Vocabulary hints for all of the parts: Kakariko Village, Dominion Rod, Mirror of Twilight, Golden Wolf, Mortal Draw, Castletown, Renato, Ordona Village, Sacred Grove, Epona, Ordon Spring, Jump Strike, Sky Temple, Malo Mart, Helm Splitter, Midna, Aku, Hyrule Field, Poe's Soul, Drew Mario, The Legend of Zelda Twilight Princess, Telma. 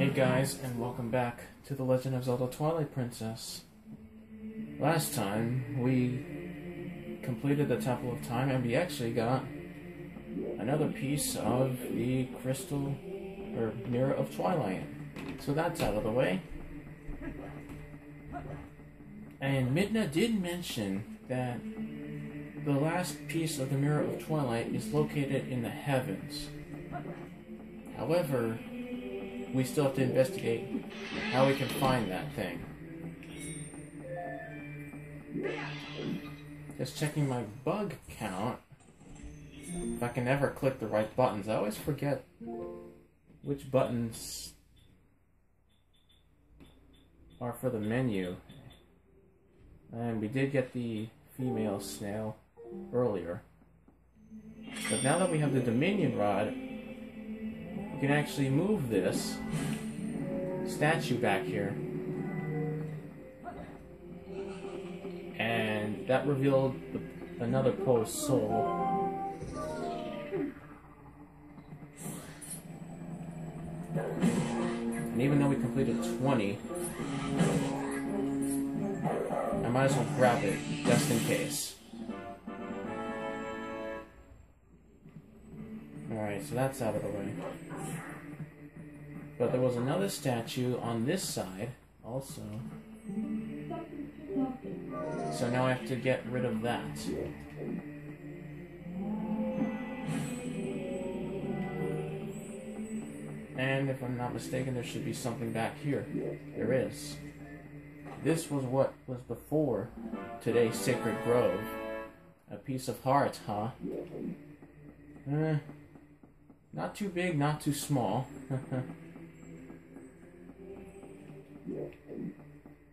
Hey guys, and welcome back to The Legend of Zelda Twilight Princess. Last time, we completed the Temple of Time, and we actually got another piece of the Crystal, or Mirror of Twilight. So that's out of the way. And Midna did mention that the last piece of the Mirror of Twilight is located in the heavens. However, we still have to investigate how we can find that thing. Just checking my bug count. If I can ever click the right buttons. I always forget which buttons are for the menu. And we did get the female snail earlier. But now that we have the Dominion Rod, you can actually move this statue back here, and that revealed another Poe's Soul. And even though we completed 20, I might as well grab it just in case. Alright, so that's out of the way. But there was another statue on this side, also. So now I have to get rid of that. And if I'm not mistaken, there should be something back here. There is. This was what was before today's Sacred Grove. A piece of heart, huh? Not too big, not too small.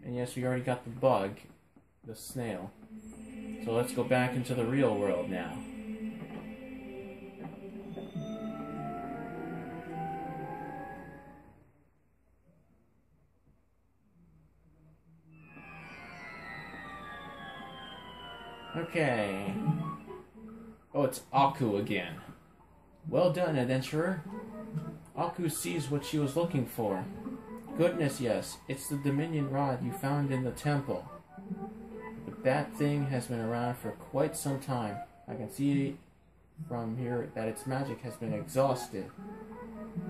And yes, we already got the bug, the snail. So let's go back into the real world now. Okay. Oh, it's Aku again. Well done, adventurer. Aku sees what she was looking for. Goodness, yes. It's the Dominion Rod you found in the temple. But that thing has been around for quite some time. I can see from here that its magic has been exhausted.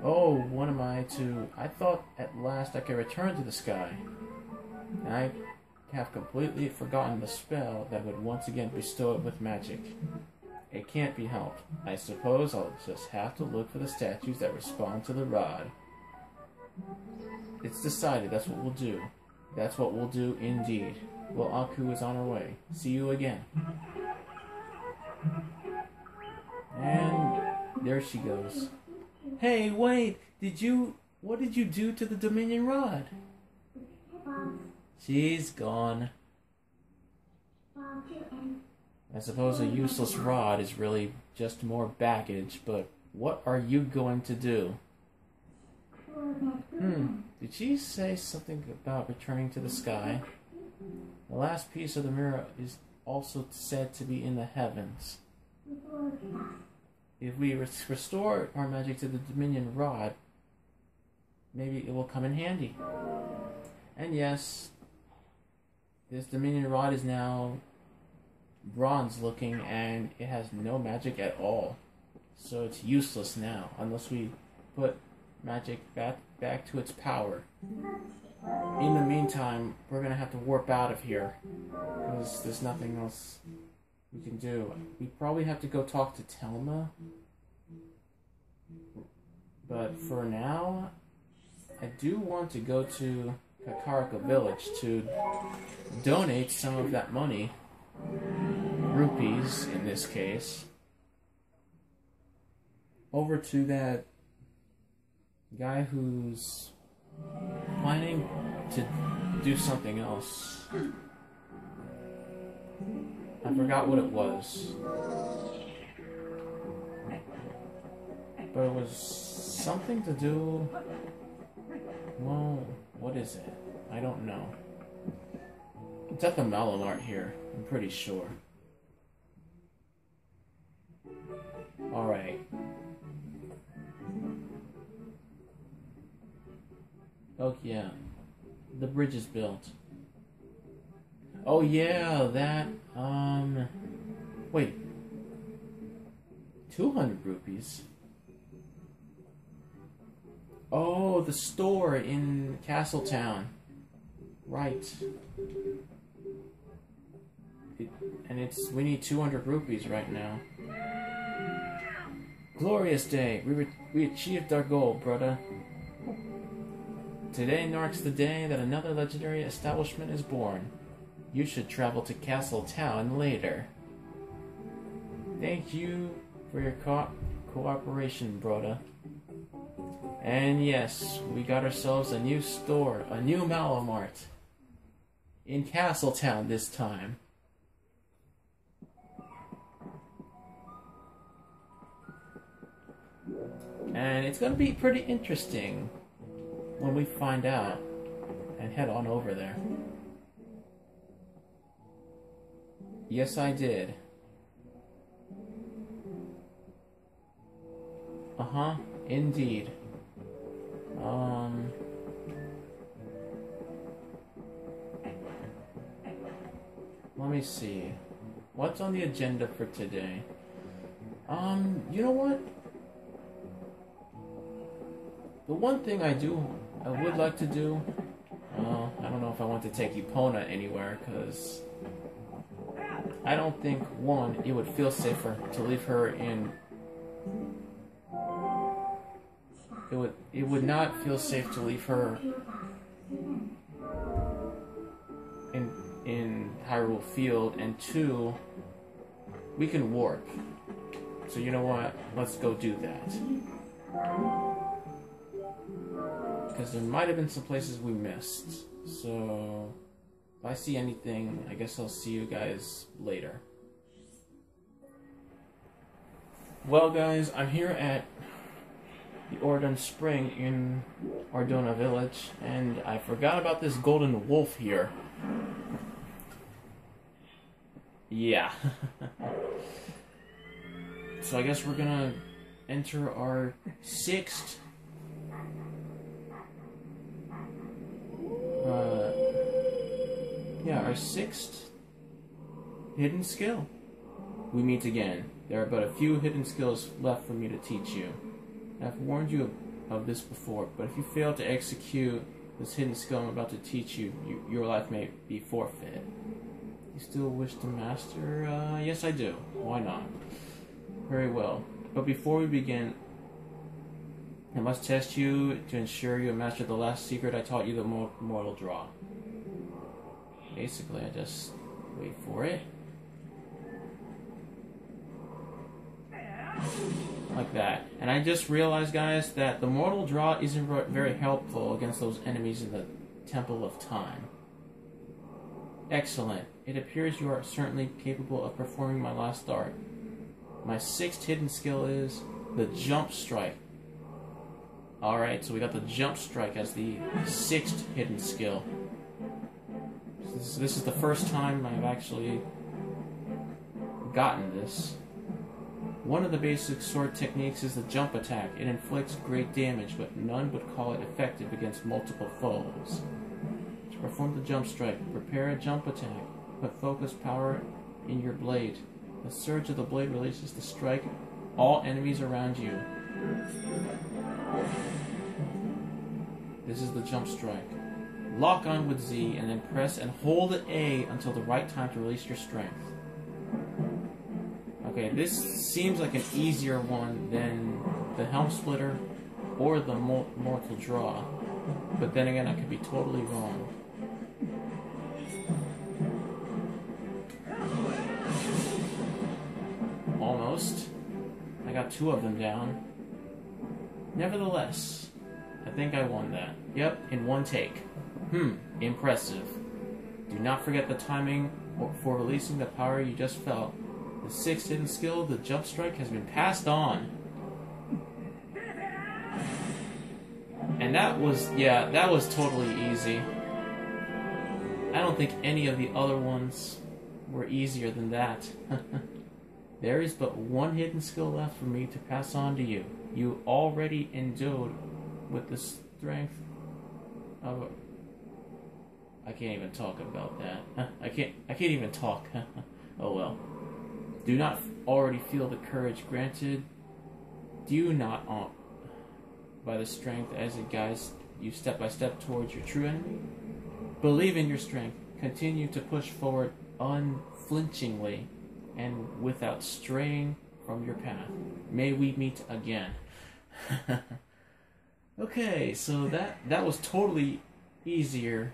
Oh, what am I to... I thought at last I could return to the sky. And I have completely forgotten the spell that would once again bestow it with magic. It can't be helped. I suppose I'll just have to look for the statues that respond to the rod. It's decided. That's what we'll do. That's what we'll do indeed. Well, Aku is on her way. See you again. And there she goes. Hey, wait! What did you do to the Dominion Rod? She's gone. I suppose a useless rod is really just more baggage, but what are you going to do? Did she say something about returning to the sky? The last piece of the mirror is also said to be in the heavens. If we restore our magic to the Dominion Rod, maybe it will come in handy. And yes, this Dominion Rod is now bronze looking, and it has no magic at all, so it's useless now unless we put magic back to its power. In the meantime, we're gonna have to warp out of here because there's nothing else we can do. We probably have to go talk to Telma, but for now I do want to go to Kakariko Village to donate some of that money, rupees in this case, over to that guy who's planning to do something else. I forgot what it was, but it was something to do, well, what is it? I don't know. It's at the Malo Mart here, I'm pretty sure. Alright. Oh, yeah. The bridge is built. Oh, yeah, that, wait. 200 rupees? Oh, the store in Castletown. Right. We need 200 rupees right now. Glorious day! We achieved our goal, brother. Today marks the day that another legendary establishment is born. You should travel to Castletown later. Thank you for your cooperation, brother. And yes, we got ourselves a new store, a new Malo Mart. In Castletown this time. And it's gonna be pretty interesting when we find out and head on over there. Yes, I did. Uh-huh, indeed. Let me see. What's on the agenda for today? You know what? The one thing I would like to do, I don't know if I want to take Epona anywhere, because I don't think, one, it would feel safer to leave her in, it would not feel safe to leave her in Hyrule Field, and two, we can warp. So you know what, let's go do that. Because there might have been some places we missed. So, if I see anything, I guess I'll see you guys later. Well guys, I'm here at the Ordon Spring in Ordona Village, and I forgot about this golden wolf here. Yeah. So I guess we're gonna enter our 6th... yeah, our 6th hidden skill. We meet again. There are but a few hidden skills left for me to teach you. I've warned you of this before, but if you fail to execute this hidden skill I'm about to teach you, your life may be forfeit. You still wish to master? Yes I do. Why not? Very well. But before we begin, I must test you to ensure you master the last secret I taught you, the Mortal Draw. Basically, I just wait for it. Like that. And I just realized, guys, that the Mortal Draw isn't very helpful against those enemies in the Temple of Time. Excellent. It appears you are certainly capable of performing my last art. My 6th hidden skill is the Jump Strike. Alright, so we got the Jump Strike as the 6th hidden skill. This is the first time I've actually gotten this. One of the basic sword techniques is the jump attack. It inflicts great damage, but none would call it effective against multiple foes. To perform the Jump Strike, prepare a jump attack, but focus power in your blade. The surge of the blade releases the strike all enemies around you. This is the Jump Strike. Lock on with Z and then press and hold A until the right time to release your strength. Okay, this seems like an easier one than the Helm Splitter or the Mortal Draw, but then again I could be totally wrong. Almost. I got 2 of them down. Nevertheless, I think I won that. Yep, in 1 take. Impressive. Do not forget the timing for releasing the power you just felt. The 6th hidden skill, the Jump Strike, has been passed on. And that was, yeah, that was totally easy. I don't think any of the other ones were easier than that. There is but 1 hidden skill left for me to pass on to you. You already endowed with the strength Oh, I can't even talk about that. I can't even talk. Oh well. Do not already feel the courage granted. Do not by the strength as it guides you step by step towards your true enemy. Believe in your strength. Continue to push forward unflinchingly and without straying from your path. May we meet again. Okay, so that was totally easier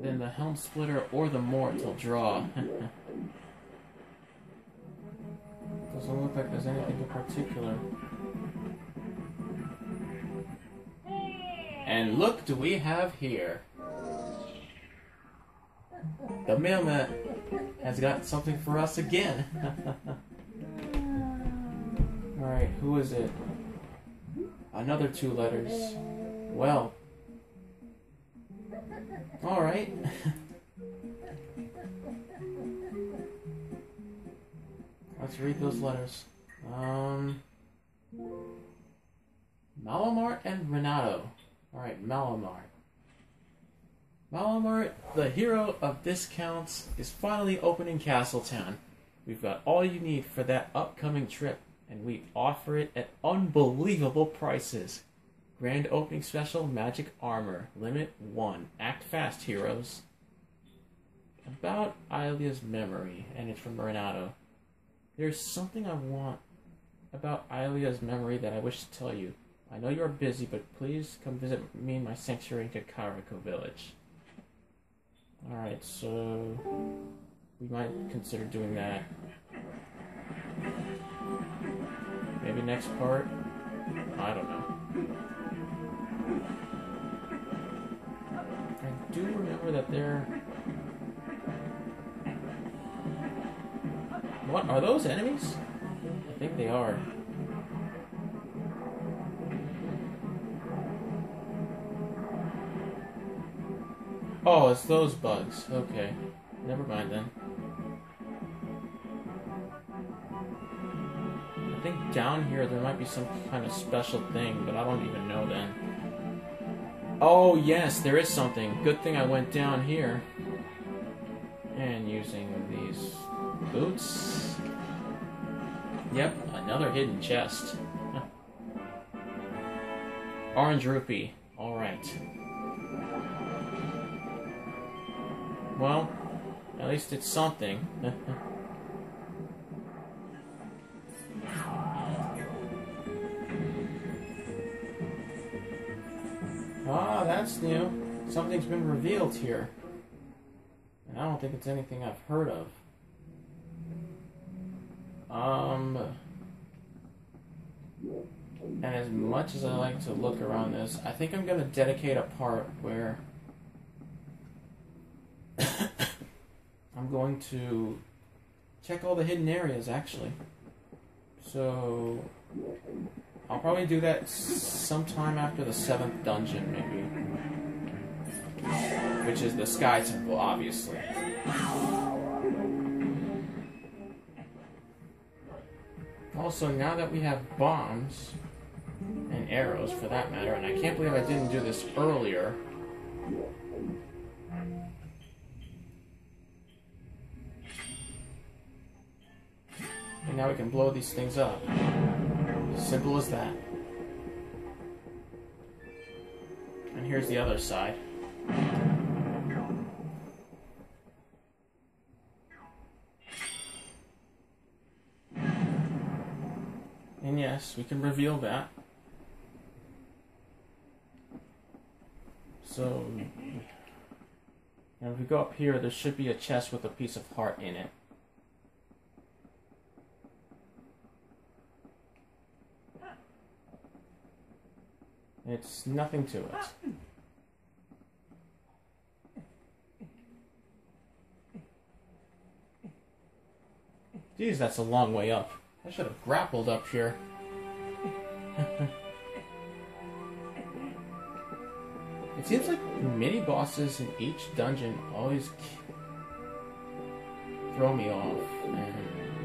than the Helm Splitter or the Mortal Draw. Doesn't look like there's anything in particular. And look, do we have here? The mailman has got something for us again. Alright, who is it? Another two letters. Well. Alright. Let's read those letters. Malo Mart and Renato. Alright, Malo Mart. Malo Mart, the hero of discounts, is finally opening Castletown. We've got all you need for that upcoming trip, and we offer it at unbelievable prices. Grand opening special, magic armor, limit 1. Act fast, heroes. About Ilia's memory, and it's from Renato. There's something I want about Ilia's memory that I wish to tell you. I know you are busy, but please come visit me in my sanctuary in Kakariko Village. Alright, so we might consider doing that. Maybe next part? I don't know. I do remember that there... What? Are those enemies? I think they are. Oh, it's those bugs. Okay. Never mind then. I think down here there might be some kind of special thing, but I don't even know then. Oh, yes, there is something. Good thing I went down here. And using these boots. Yep, another hidden chest. Orange rupee. Alright. Well, at least it's something. Ah, that's new. Something's been revealed here. And I don't think it's anything I've heard of. And as much as I like to look around this, I think I'm gonna dedicate a part where I'm going to check all the hidden areas, actually. So, I'll probably do that sometime after the 7th dungeon, maybe. Which is the Sky Temple, obviously. Also, now that we have bombs, and arrows for that matter, and I can't believe I didn't do this earlier. And now we can blow these things up. Simple as that. And here's the other side. And yes, we can reveal that. So, and if we go up here, there should be a chest with a piece of heart in it. It's nothing to it. Geez, that's a long way up. I should have grappled up here. It seems like mini-bosses in each dungeon always throw me off. And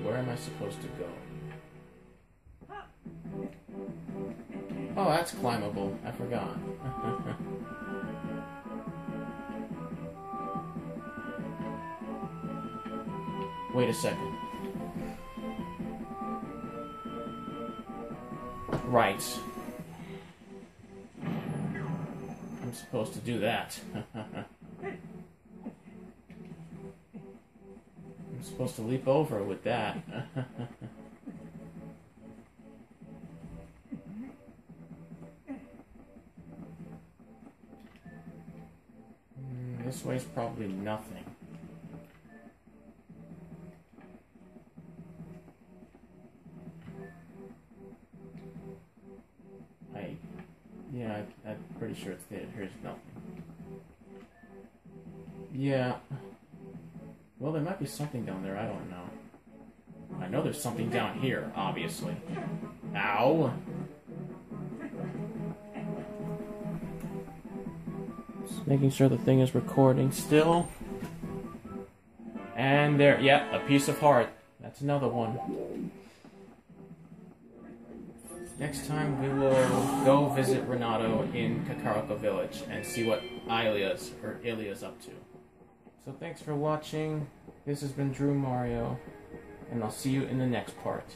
where am I supposed to go? Oh, that's climbable. I forgot. Wait a second. Right. I'm supposed to do that. I'm supposed to leap over with that. This way's probably nothing. I'm pretty sure it's there. Here's nothing. Yeah. Well, there might be something down there. I don't know. I know there's something down here, obviously. Ow! Just making sure the thing is recording still. And there, yeah, a piece of heart. That's another one. Next time we will go visit Renato in Kakariko Village and see what Ilia's up to. So thanks for watching. This has been Drew Mario, and I'll see you in the next part.